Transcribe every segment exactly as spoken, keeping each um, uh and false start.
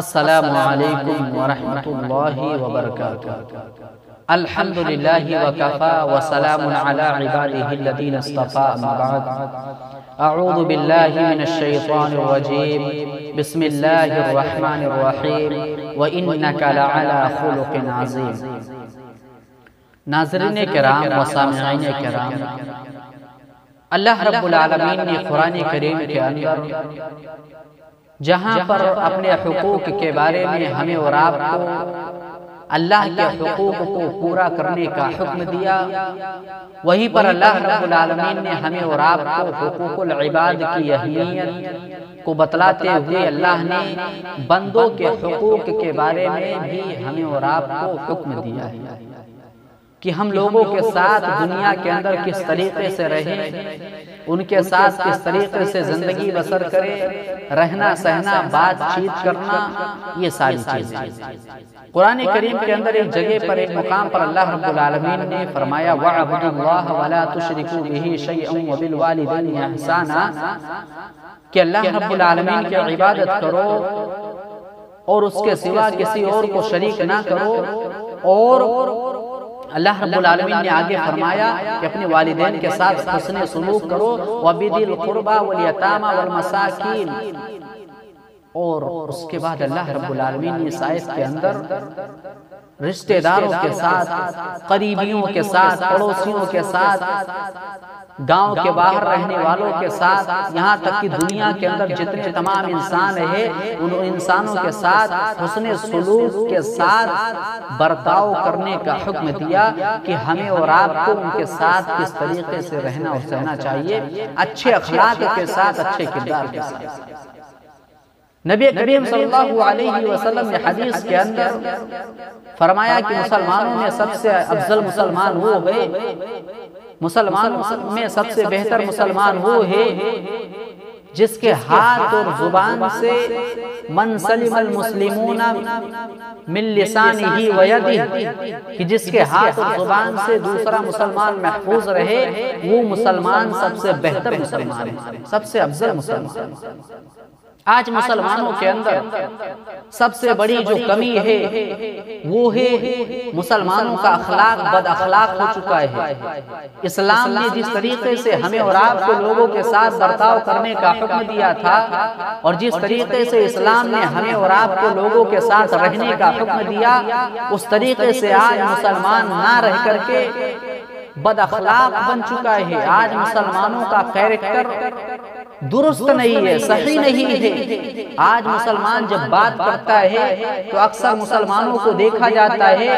अस्सलामु अलैकुम व रहमतुल्लाहि व बरकातुहू। अल्हम्दुलिल्लाहि व कफा व सलामुन अला इबादिहि लदीन इस्तफा। अम्मा बाद, अऊज़ु बिल्लाहि मिनश शैतानिर रजीम। बिस्मिल्लाहिर रहमानिर रहीम। व इन्नका लअला खुलुकिन अज़ीम। नाज़रीन-ए किराम व सामईन-ए किराम, अल्लाह रब्बुल आलमीन ने कुरान करीम के अंदर जहाँ पर अपने हुकूक के बारे में हमें और आपको अल्लाह के हुकूक को पूरा करने का हुक्म दिया, वहीं पर अल्लाह रब्बुल आलमीन ने हमें और आपको हुकूकुल इबाद की अहमियत को बतलाते हुए अल्लाह ने बंदों के हुकूक के बारे में भी हमें और आपको हुक्म दिया है कि हम लोगों के साथ दुनिया के अंदर किस तरीके से रहें, उनके साथ किस तरीके से जिंदगी बसर करें, रहना सहना बातचीत करना, ये सारी चीजें। कुरान करीम के अंदर एक जगह पर एक मुकाम पर अल्लाह रब्बुल आलमीन ने फरमाया वअबुदुल्लाह वला तुशरिकू बिही शैअन व बिल वालिदैन इहसाना, कि अल्लाह रब्बुल आलमीन की इबादत करो और उसके सिवा किसी और को शरीक ना करो। और अल्लाह रब्बुल आलमीन ने आगे फरमाया कि अपने वालिदैन के साथ हुस्न सुलूक करो, वबिदिल कुर्बा वल यतामा वल मसाकीन। और उसके बाद अल्लाह रब्बुल आलमीन ने इस आयत के अंदर रिश्तेदारों के साथ, करीबियों के साथ, पड़ोसियों के साथ, गांव के बाहर रहने वालों के साथ, यहाँ तक कि दुनिया के अंदर जितने तमाम इंसान है उन इंसानों के साथ हुस्न सुलूक के साथ बर्ताव करने का हुक्म दिया कि हमें और आपको उनके साथ किस तरीके से रहना और सहना चाहिए, अच्छे अखलाक के साथ, अच्छे किरदार के साथ। नबी करीम सल्लल्लाहु अलैहि वसल्लम ने हदीस के अंदर फरमाया कि मुसलमानों में सबसे अफजल मुसलमान वो है, मुसलमानों में सबसे बेहतर मुसलमान वो है जिसके हाथ और जुबान से मन सलिमल मुस्लिमूना मिन लिसानिही व यदिही, कि जिसके हाथ और जुबान से दूसरा मुसलमान महफूज रहे वो मुसलमान सबसे बेहतर मुसलमान है, सबसे अफजल मुसलमान। आज मुसलमानों के अंदर सबसे बड़ी जो कमी है वो है मुसलमानों का अखलाक बद अखलाक हो चुका है। इस्लाम ने जिस तरीके से हमें और आपको लोगों के साथ बर्ताव करने का हुक्म दिया था और जिस तरीके से इस्लाम ने हमें और आपको लोगों के साथ रहने का हुक्म दिया, उस तरीके से आज मुसलमान ना रह करके बद अखलाक बन चुका है। आज मुसलमानों का कैरेक्टर दुरुस्त नहीं है, सही नहीं है। आज मुसलमान जब बात करता है तो अक्सर मुसलमानों को देखा जाता है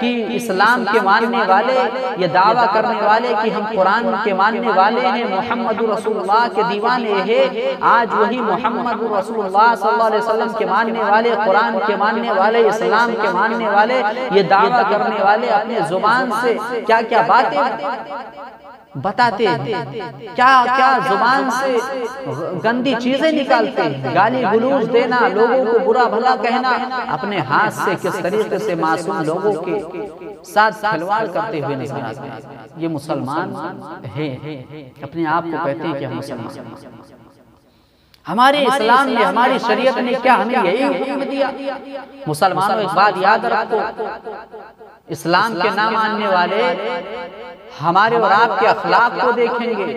कि इस्लाम के मानने वाले, ये दावा करने वाले कि हम कुरान के मानने वाले हैं, मोहम्मद रसूलुल्लाह के दीवाने हैं। आज वही मोहम्मद रसूलुल्लाह सल्लल्लाहु अलैहि वसल्लम के मानने वाले, कुरान के मानने वाले, इस्लाम के मानने वाले, ये दावा करने वाले अपने जुबान से क्या क्या बातें बताते हैं, क्या क्या जुबान से गंदी चीजें निकालते हैं, गाली गलौज देना, लोगों को बुरा भला कहना, अपने हाथ से किस तरीके से मासूम लोगों के साथ खिलवाड़ करते हुए नजर आते हैं। ये मुसलमान हैं, अपने आप को कहते हैं कि हम मुसलमान। हमारे इस्लाम ने, हमारी शरीयत ने क्या हमें यही हुक्म दिया? मुसलमानों एक बात याद रखो, इस्लाम के ना मानने वाले हमारे और आपके अखलाक को देखेंगे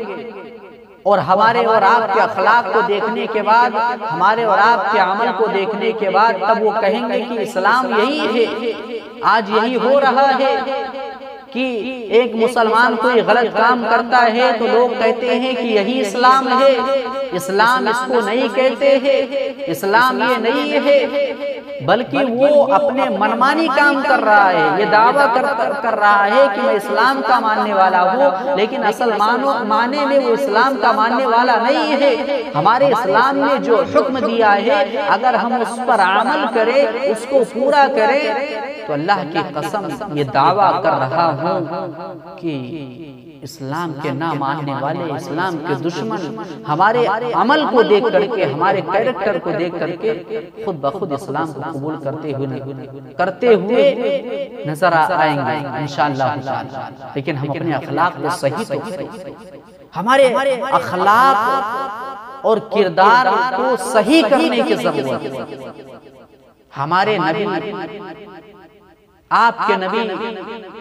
और हमारे और आपके अखलाक को देखने के बाद, हमारे और आपके अमल को देखने के बाद तब वो कहेंगे कि इस्लाम यही है। आज यही हो रहा है कि एक मुसलमान कोई गलत काम करता है तो लोग कहते हैं कि यही इस्लाम है। इस्लाम इसको नहीं कहते हैं, इस्लाम ये नहीं है, बल्कि वो अपने मनमानी काम कर रहा है। ये दावा कर कर रहा है कि मैं इस्लाम का मानने वाला हूँ, लेकिन असल मानो माने में वो इस्लाम का मानने वाला नहीं है। हमारे इस्लाम ने जो हुक्म दिया है अगर हम उस पर अमल करें, उसको पूरा करें, तो अल्लाह की कसम ये दावा कर रहा हूँ कि इस्लाम के ना मानने वाले, इस्लाम के दुश्मन हमारे अमल को देख करके, हमारे कैरेक्टर को देख करके खुद ब खुद इस्लाम को कबूल करते हुए करते हुए नजर आएंगे इंशाअल्लाह। लेकिन हम अपने अखलाक को सही तो हमारे अखलाक और किरदार को सही करने की जरूरत है। हमारे नबी आपके नबी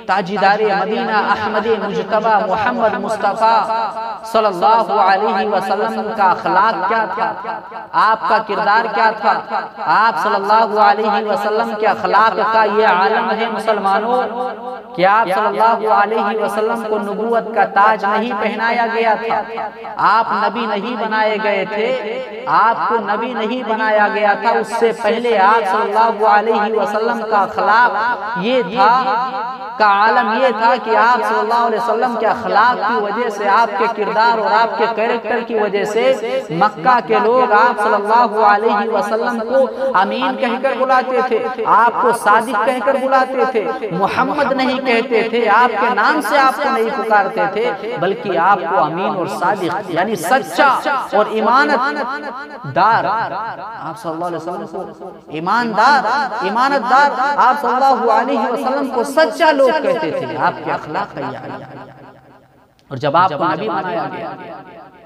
ताजदार मदीना अहमदी मुजतबा मोहम्मद मुस्तफ़ा सल्लल्लाहु अलैहि वसल्लम का अखलाक क्या था, आपका किरदार क्या था, आप सल्लल्लाहु अलैहि वसल्लम के अखलाक का ये आलम है मुसलमानों कि आप सल्लल्लाहु अलैहि वसल्लम को नबूवत का ताज नहीं पहनाया गया था, आप नबी नहीं बनाए गए थे, आपको नबी नहीं बनाया गया था। उससे पहले आप सल्लल्लाहु अलैहि वसल्लम का अखलाक ये था, का आलम ये था कि आप सल्लल्लाहु अलैहि वसल्लम के अखलाक की वजह से, आपके किरदार और आपके कैरेक्टर की वजह से मक्का के लोग आप सल्लल्लाहु अलैहि वसल्लम को अमीन कहकर बुलाते थे, आपको सादिक कहकर बुलाते थे, मोहम्मद नहीं कहते थे, आपके नाम से आपको नहीं पुकारते थे, बल्कि आपको अमीन और सादिक यानी सच्चा और ईमानतदार आप सल्लल्लाहु अलैहि वसल्लम को ईमानदार ईमानतदार आप सल्लल्लाहु अलैहि वसल्लम को सच्चा लोग कहते थे। आपके अखलाक का ये आलम, और जब आपको नबी बनाया गया,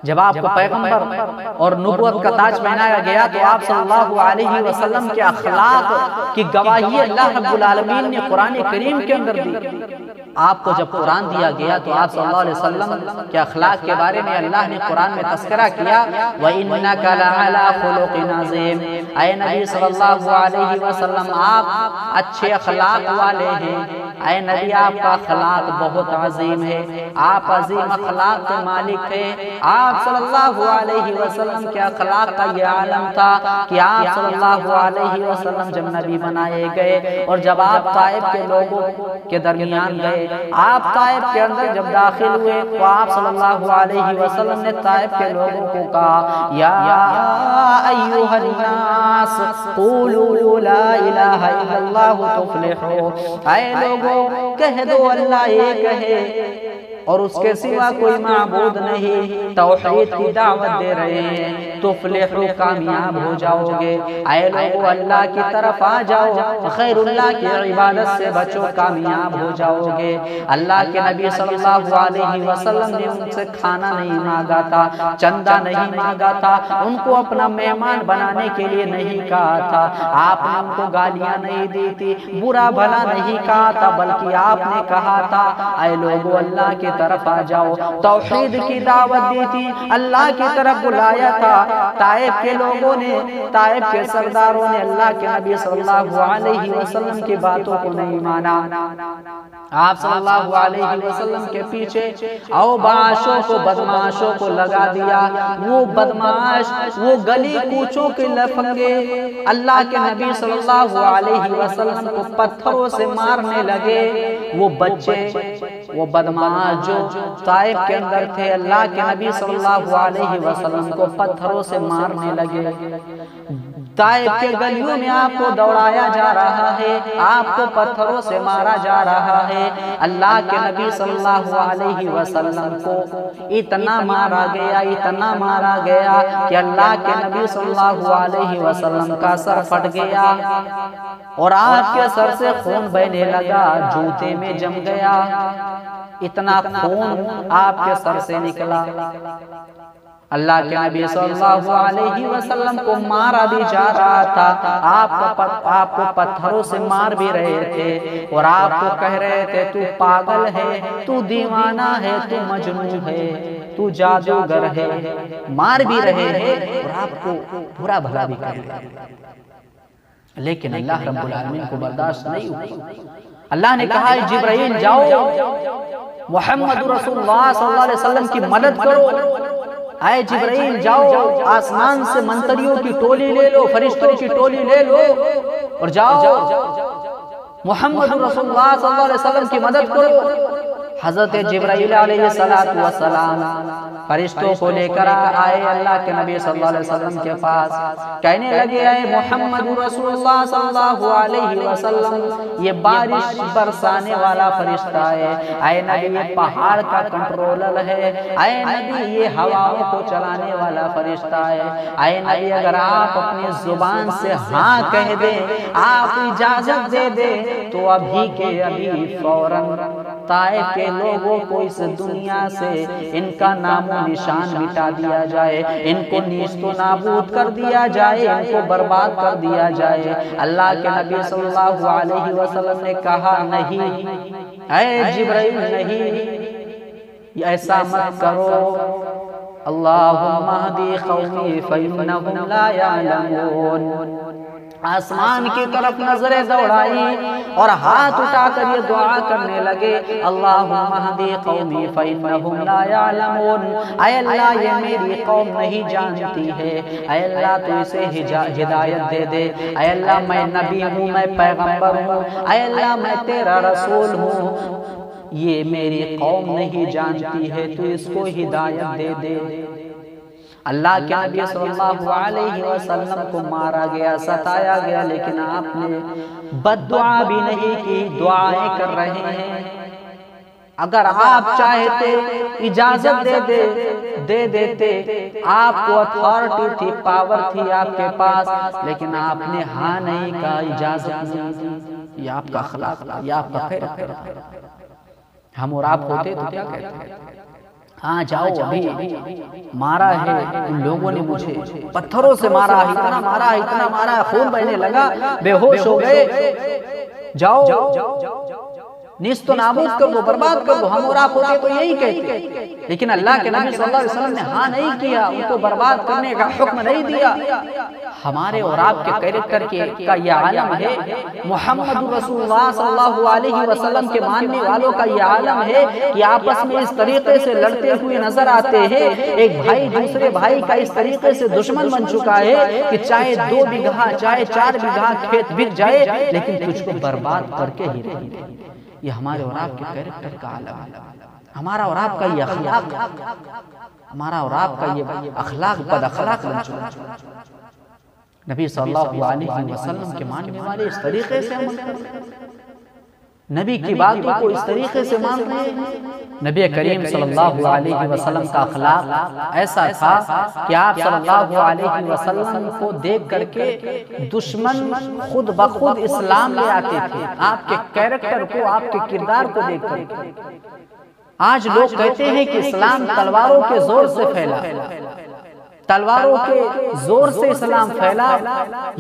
जब आपको पैगंबर और नबूवत का ताज पहनाया गया, तो आप सल्लल्लाहु अलैहि वसल्लम के अखलाक की गवाही अल्लाह रब्बुल आलमीन ने कुरान करीम के अंदर दी। आपको जब कुरान दिया गया तो आप सल्लल्लाहु अलैहि वसल्लम के अखलाक के बारे में अल्लाह ने कुरान में तस्करा किया, व इन्नका लअला खुलुक़िन अज़ीम, ऐ नबी सल्लल्लाहु अलैहि वसल्लम आप अच्छे अखलाक वाले हैं, ऐ नबी आपका अखलाक बहुत अजीम है, आप अजीम अखलाक के मालिक हैं। आप सल्लल्लाहु अलैहि वसल्लम के अखलाक का यह आलम था कि आप सल्लल्लाहु अलैहि वसल्लम जब नबी बनाए गए और जब आप ताइफ के लोगों के दरमियान गए, आप ताइफ के अंदर जब दाखिल हुए तो आप सल्लल्लाहु अलैहि वसल्लम ने ताइफ के लोगों को कहा, या अय्युहन नास क़ूलू ला इलाहा इल्लल्लाहु तुफ़्लिहू, ऐ लोगों कह दो अल्लाह एक है और उसके सिवा कोई माबूद नहीं, तौहीद की दावत दे रहे हैं, तुफ़्लिहू कामयाब हो जाओगे, आए लोगों अल्लाह की तरफ आ जाओ, खैरुल्लाह की इबादत से बचो, कामयाब हो जाओगे। अल्लाह के नबी सल्लल्लाहु अलैहि वसल्लम ने उनसे खाना नहीं मांगा था, चंदा नहीं मांगा था, उनको अपना मेहमान बनाने के लिए नहीं कहा था, आपने उनको गालियाँ नहीं दी थी, बुरा भला नहीं कहा था, बल्कि आपने कहा था, आए लोगों अल्लाह के तरफ आ जाओ, तौहीद की दावत दी थी, अल्लाह की तरफ बुलाया था। ताइफ के लोगों ने, ताइफ के सरदारों ने अल्लाह के नबी सल्लल्लाहु अलैहि वसल्लम की बातों को नहीं माना, आप सल्लल्लाहु अलैहि वसल्लम के पीछे औबाशों को, बदमाशों को लगा दिया। वो बदमाश, वो गली कूचों के लफंगे अल्लाह के नबी सल्लल्लाहु अलैहि वसल्लम को पत्थरों से मारने लगे। वो बच्चे, वो बदमाश जो ताइफ के अंदर थे, अल्लाह के नबी सल्लल्लाहु अलैहि वसल्लम को पत्थरों से मारने लगे। ताइफ के गलियों में आपको दौड़ाया जा रहा है, आपको पत्थरों से मारा जा रहा है। अल्लाह के नबी सल्लल्लाहु अलैहि वसल्लम को इतना मारा गया, इतना मारा गया कि अल्लाह के नबी सल्लल्लाहु अलैहि वसल्लम का सर फट गया और आपके सर से खून बहने लगा, जूते में जम गया, इतना खून आपके सर से निकला। अल्लाह के नबी सल्लल्लाहु अलैहि वसल्लम को मारा भी जा रहा था, आपको आपको पत्थरों से मार भी रहे थे और आपको कह रहे थे, तू पागल है, तू दीवाना है, तू मजनू है, तू जादूगर है, मार भी रहे हैं और आपको बुरा भला भी कर रहे हैं। लेकिन अल्लाह रब्बुल आलमीन को बर्दाश्त नहीं हुआ। अल्लाह ने कहा, जिब्राइल जाओ, मोहम्मद रसूलुल्लाह सल्लल्लाहु अलैहि वसल्लम की मदद करो, आए जिब्राइल जाओ, आसमान से मंतरियों की टोली ले लो, फरिश्तों की टोली ले लो और जाओ मोहम्मद रसूलुल्लाह सल्लल्लाहु अलैहि वसल्लम की मदद करो। हजरत जिब्राइल अलैहिस्सलातु वस्सलाम फरिश्तों को लेकर आए अल्लाह के नबी सल्लल्लाहु अलैहि वसल्लम के पास, कहने लगे, आए मोहम्मद रसूलुल्लाह सल्लल्लाहु अलैहि वसल्लम, ये बारिश बरसाने वाला फरिश्ता है, आए नबी ये पहाड़ का कंट्रोलर है, आए नबी ये हवाओं को चलाने वाला फरिश्ता है, आए नबी अगर आप अपनी जुबान से हाँ कह दें, आप इजाजत दे दें तो अभी के अभी फौरन ताइफ के लोगों को इस दुनिया से इनका नामो निशान मिटा दिया जाए, इनको नीस्तो नाबूद कर दिया जाए, इनको बर्बाद कर दिया जाए। अल्लाह के नबी सल्लल्लाहु अलैहि वसल्लम ने कहा, नहीं ऐ जिब्राइल, नहीं, ऐसा मत करो। अल्लाहुम्मा हदी कौमी फइन्नहुम ला यालमून। आसमान की तरफ नजरें दौड़ाई और हाथ उठाकर ये दुआ करने लगे, अल्लाहुम्मा हदी कौमी फइन्नहुम ला यालमून। ऐ अल्लाह, ये मेरी कौम नहीं जानती है, ऐ अल्लाह तू इसे हिदायत दे दे। ऐ अल्लाह, मैं नबी हूँ, मैं पैगंबर हूँ, ऐ अल्लाह मैं तेरा रसूल हूँ, ये मेरी कौम नहीं जानती है, तू इसको हिदायत दे दे। अल्लाह के नबी सल्लल्लाहु अलैहि वसल्लम को मारा गया, सताया गया, लेकिन आपने बद्दुआ भी नहीं की, दुआएं कर रहे हैं। अगर आप चाहते इजाजत दे दे दे देते, आपको अथॉरिटी थी, पावर थी आपके पास, लेकिन आपने हाँ नहीं कहा, इजाजत नहीं। ये आपका खिलाफ, ये आपका खैर। हम और आप होते तो क्या कहते? हाँ जाओ, अभी मारा है उन लोगों ने, मुझे पत्थरों से मारा, इतना मारा, इतना मारा, खून बहने लगा, बेहोश हो गए, जाओ निस्तो नाबूद कर दो, बर्बाद कर दो। हम और आप होते तो यही कहते, लेकिन अल्लाह के नबी सल्लल्लाहु अलैहि वसल्लम ने हाँ नहीं किया, उनको बर्बाद करने का हुक्म नहीं दिया। हमारे और आपके कैरेक्टर के का यह आलम है, मोहम्मद रसूलुल्लाह सल्लल्लाहु अलैहि वसल्लम के मानने वालों का यह आलम है कि आपस में इस तरीके से लड़ते हुए नजर आते हैं। एक भाई दूसरे भाई का इस तरीके से दुश्मन बन चुका है कि चाहे दो बीघा, चाहे चार बीघा खेत बिक जाए, लेकिन तुझको बर्बाद करके ही रहेंगे। ये हमारे और आपके कैरेक्टर का आलम है, हमारा और आपका ये अखलाक, हमारा और आपका ये अखलाक बद अखलाक बन चुका। नबी सल्लल्लाहु अलैहि वसल्लम के मानने वाले इस तरीके से अमल करते हैं, नबी की बातों को इस तरीके से मानते हैं। नबी करीम सल्लल्लाहु अलैहि वसल्लम का अखलाक ऐसा था कि आप सल्लल्लाहु अलैहि वसल्लम को देख करके दुश्मन खुद ब खुद इस्लाम ले आते थे, आपके कैरेक्टर को, आपके किरदार को देख करके। आज लोग कहते हैं कि इस्लाम तलवारों के जोर से फैला, तलवारों के जोर से इस्लाम फैला,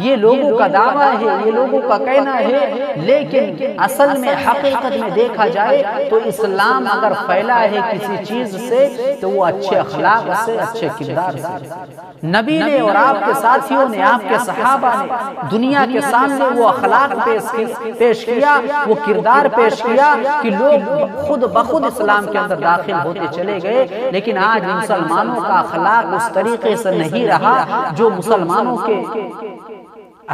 ये लोगों का दावा है, ये लोगों का कहना है, लेकिन असल में हकीकत में देखा जाए तो इस्लाम अगर फैला है किसी चीज से तो वो अच्छे अखलाक से, अच्छे किरदार से। नबी ने और आपके साथियों ने, आपके सहाबा ने दुनिया के सामने वो अखलाक पेश किया, वो किरदार पेश किया कि लोग खुद बखुद इस्लाम के अंदर दाखिल होते चले गए। लेकिन आज मुसलमानों का अखलाक उस तरीके ऐसा नहीं रहा जो मुसलमानों के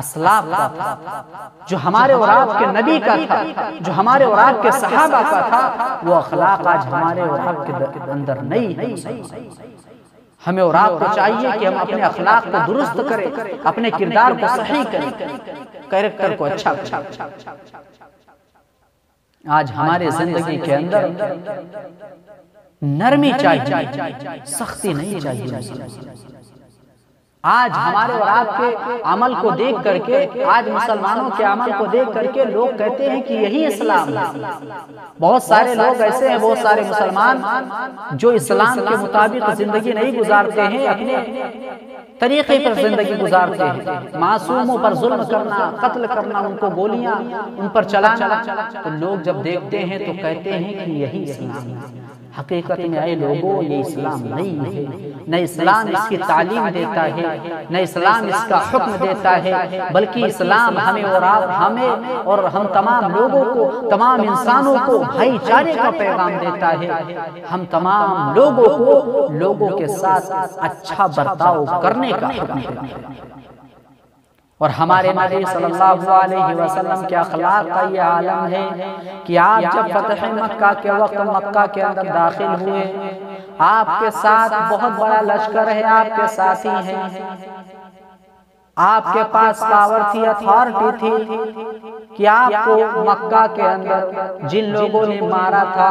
असलाफ का था, जो हमारे और आपके नबी का था, जो हमारे और आपके सहाबा का था, वो अखलाक आज हमारे और आपके अंदर नहीं है। हमें और आपको चाहिए कि हम अपने अखलाक को दुरुस्त करें, अपने किरदार को सही करें, कैरेक्टर को अच्छा अच्छा। आज हमारे जिंदगी के अंदर नरमी चाहिए, सख्ती नहीं चाहिए। आज हमारे और आपके अमल को देख करके, आज मुसलमानों के अमल को देख करके लोग कहते हैं कि यही इस्लाम है। बहुत सारे लोग ऐसे हैं, बहुत सारे मुसलमान जो इस्लाम के मुताबिक जिंदगी नहीं गुजारते हैं, अपने तरीके पर जिंदगी गुजारते हैं। मासूमों पर जुल्म करना, कत्ल करना, उनको गोलियां उन पर चलाना, तो लोग जब देखते हैं तो कहते हैं कि यही इस्लाम है। हकीकत में आए लोगों, ये इस्लाम नहीं है। न इस्लाम इसकी तालीम देता है, न इस्लाम इसका हुक्म देता है, बल्कि इस्लाम हमें और आप, हमें और हम तमाम लोगों को, तमाम इंसानों को भाईचारे का पैगाम देता है। हम तमाम लोगों को लोगों के साथ अच्छा बर्ताव करने का हुक्म देता है। और हमारे नबी सल्लल्लाहु अलैहि वसल्लम के अखलाक का ये आलम है कि आप जब फतह मक्का के वक्त मक्का के अंदर दाखिल हुए, आपके साथ बहुत बड़ा लश्कर है, आपके साथी हैं, आपके पास पावर थी, अथॉरिटी थी क्या आपको मक्का के अंदर जिन लोगों ने मारा था,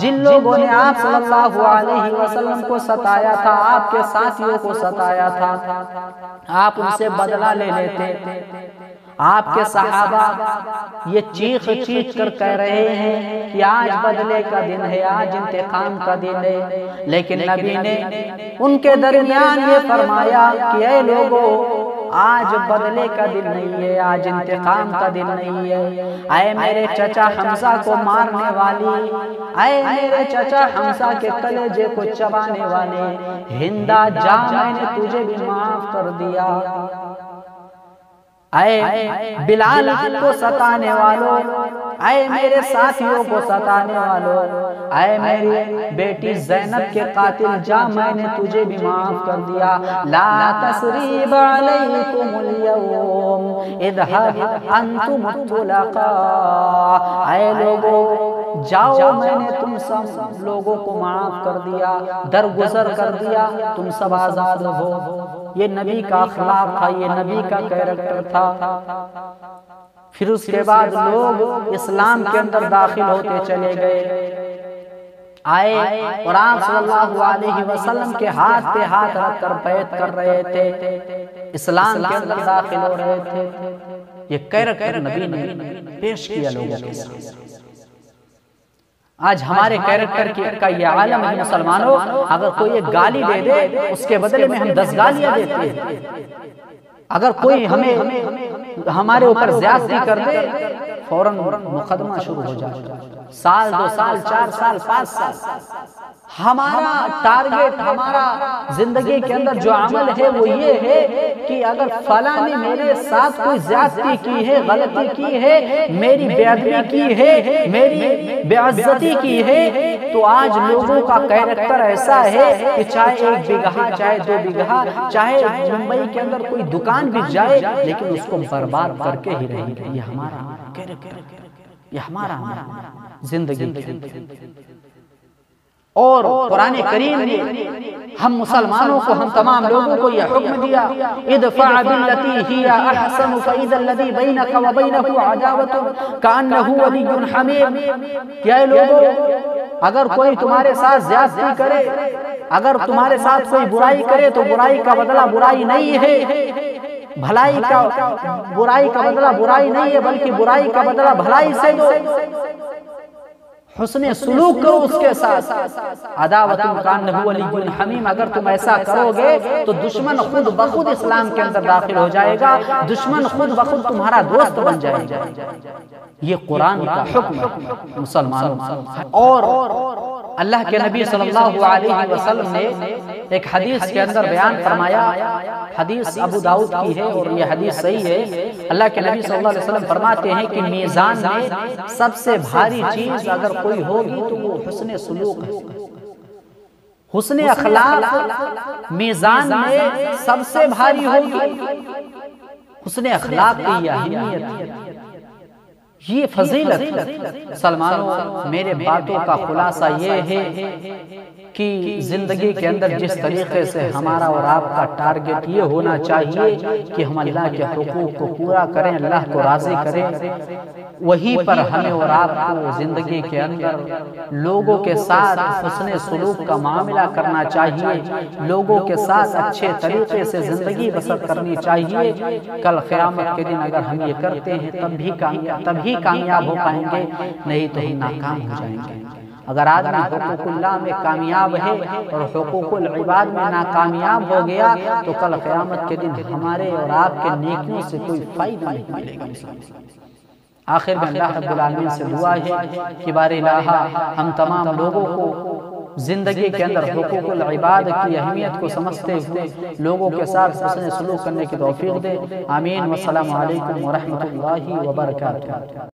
जिन लोगों ने आप सल्लल्लाहु अलैहि वसल्लम को सताया था, आपके साथियों को सताया था, आप उनसे बदला ले लेते। आपके सहाबा ये चीख चीख कर कह रहे हैं कि आज बदले का दिन है, आज इंतकाम का दिन है, लेकिन नबी ने उनके दरमियान ये फरमाया कि ऐ लोगों, आज बदले का दिन नहीं है, आज इंतकाम का दिन नहीं है। आए मेरे चचा हमजा को मारने वाली, आए मेरे चचा हमजा के कलेजे को चबाने वाले, हिंदा जा मैंने तुझे भी माफ कर दिया। आए बिलाल को सताने वालों, आए मेरे साथियों को सताने वालों, आए मेरी बेटी ज़ैनब के कातिल, जा मैंने तुझे भी माफ कर दिया। ला तसरीब अलैकुमुल यौम इज़हब अंतुम तुलाक़ा। आए लोगों, जाओ, मैंने तुम सब लोगों को माफ कर दिया, दरगुजर कर दिया, तुम सब आजाद हो। ये नबी का अखलाक था, ये नबी का कैरेक्टर था। फिर उसके बाद लोग इस्लाम के अंदर दाखिल होते चले गए, आए और आप सल्लल्लाहु अलैहि वसल्लम के हाथ पे हाथ रख कर बैत कर रहे थे, इस्लाम के अंदर दाखिल हो रहे थे। ये कैरेक्टर नबी ने पेश किया लोगों के साथ। आज हमारे कैरेक्टर की का ये आलम है मुसलमानों, अगर कोई एक गाली दे दे उसके बदले में हम दस गालियां देते हैं, अगर कोई हमें हमारे ऊपर ज्यादती कर दे फौरन मुकदमा शुरू हो जाता है, साल दो साल चार साल पाँच साल। हमारा टारगेट, हमारा जिंदगी के अंदर जो अमल है वो ये है कि अगर फला ने मेरे साथ कोई ज्यादती की है, गलती की है, मेरी बेअदबी की है, मेरी बेइज्जती की है, तो आज लोगों का कैरेक्टर ऐसा है कि चाहे एक बिगहा, चाहे दो बिगहा, चाहे मुंबई के अंदर कोई दुकान भी जाए, लेकिन उसको बर्बाद करके ही रहेंगे। ये हमारा कैरेक्टर, ये हमारा जिंदगी। और कुरान करीम ने हम मुसलमानों को, हम तमाम लोगों को यह हुक्म दिया, इदफा बिल्लती हिया अहसन फइज़ल लज़ी बैनक व बैनहु अदावतु कान्नहु वलिय्युन हमीम। क्या लोगों, अगर कोई तुम्हारे साथ ज्यादती करे, अगर तुम्हारे साथ कोई बुराई करे, तो बुराई का बदला बुराई नहीं है, भलाई का बुराई का बदला बुराई नहीं है, बल्कि बुराई का बदला भलाई से दो, हुस्ने सुलूक करो उसके साथ। अदावतुन कान्नहु वलिय्युन हमीम। अगर तुम ऐसा करोगे तो दुश्मन खुद बखुद इस्लाम के अंदर दाखिल हो जाएगा, दुश्मन खुद बखुद तुम्हारा दोस्त बन जाएगा। ये कुरान का हुक्म है मुसलमानों। और अल्लाह के नबी सल्लल्लाहु अलैहि वसल्लम ने एक हदीस के अंदर बयान फरमाया, हदीस अबू दाऊद की है और ये हदीस सही है। अल्लाह के नबी सल्लल्लाहु अलैहि वसल्लम फरमाते हैं कि मीज़ान में सबसे भारी चीज अगर कोई होगी तो वो हुस्ने सुलूक है, हुस्ने अखलाक मीज़ान में सबसे भारी होगी। हुस्ने अखलाक की यह अहमियत, ये फजीलत। सलमान, मेरे बातों का खुलासा ये है कि जिंदगी के अंदर जिस तरीके से हमारा और आपका टारगेट ये होना चाहिए कि हम अल्लाह के हुकूक को पूरा करें, अल्लाह को राजी करें, वहीं पर हमें और आपको जिंदगी के अंदर लोगों के साथ हुस्ने सुलूक का मामला करना चाहिए, लोगों के साथ अच्छे तरीके से जिंदगी बसर करनी चाहिए। कल क़यामत के दिन अगर हम ये करते हैं तब भी कामयाब तभी कामयाब हो पाएंगे, नहीं तो ही नाकाम हो जाएंगे। अगर आदमी हुकूकुल्लाह में कामयाब है और हुकूकुल इबाद में नाकामयाब हो गया तो कल क़यामत के दिन हमारे और आपके नेकियों से कोई फायदा नहीं मिलेगा। आखिर में अल्लाह रब्बुल आलमीन से दुआ है कि बारे इलाहा हम तमाम लोगों को जिंदगी के अंदर हुकूकुल इबाद की अहमियत को समझते हुए लोगों के साथ हुस्न सलूक करने की तौफीक दे। आमीन। वस्सलामु अलैकुम व रहमतुल्लाहि व बरकातुहू।